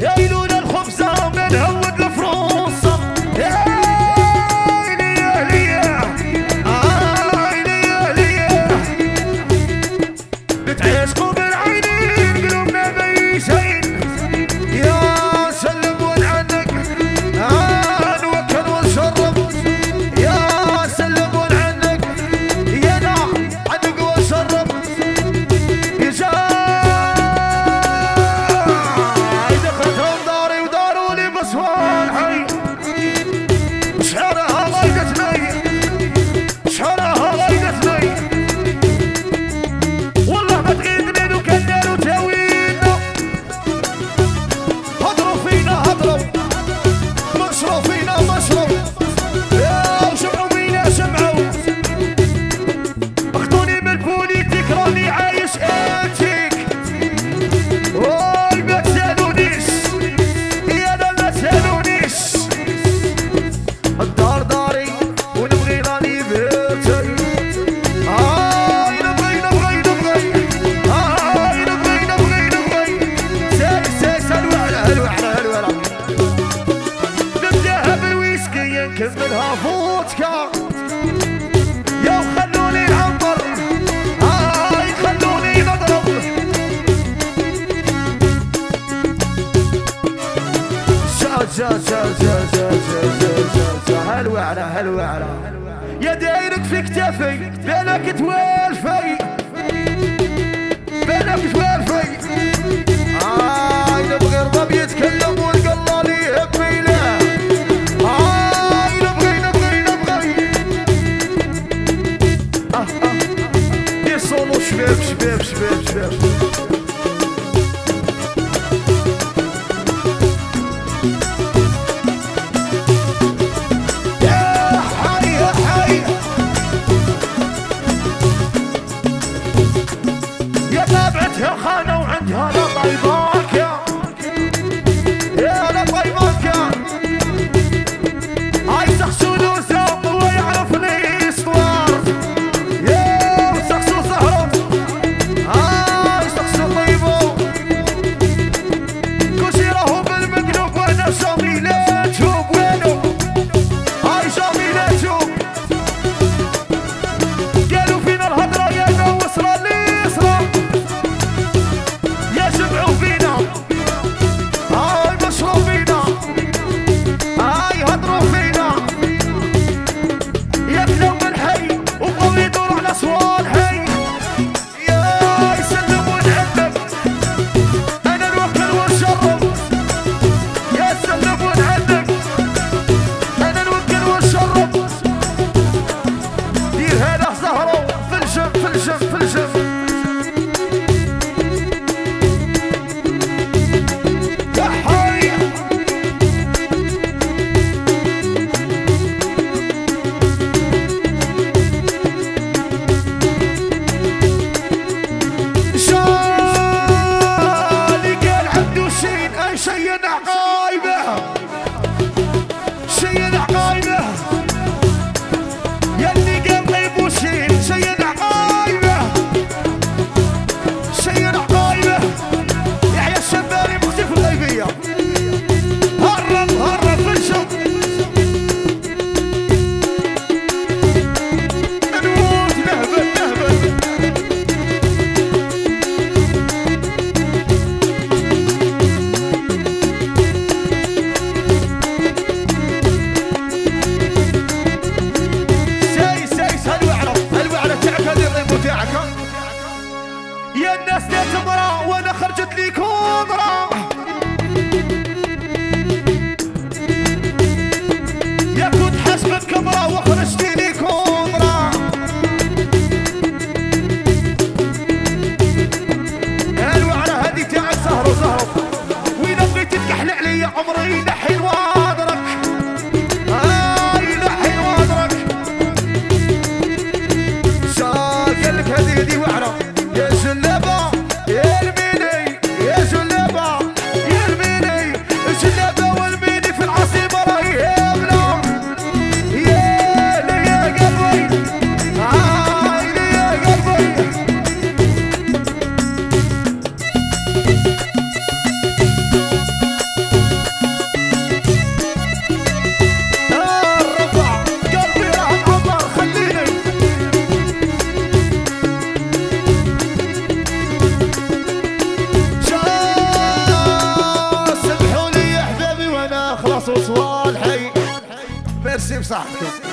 ياكلون الخبز وبنهود الفرنسا بتعيشكم بالعينين قلوب ما بيشين يا سلم ونعنق نوكل ونشرب يا سلم ونعنق يا نعم عنق ونشرب كذبها فوتكا يا خلوني نعبر هاي خلوني نضرب هالوعرة هالوعرة يا دايرك في كتفي بينك توالفي بينك توالفي هاي نبغي رضب يتكلم والقلال يهبي له شباب شباب شباب شباب يا حي يا حي ميرسي بصاحبكم.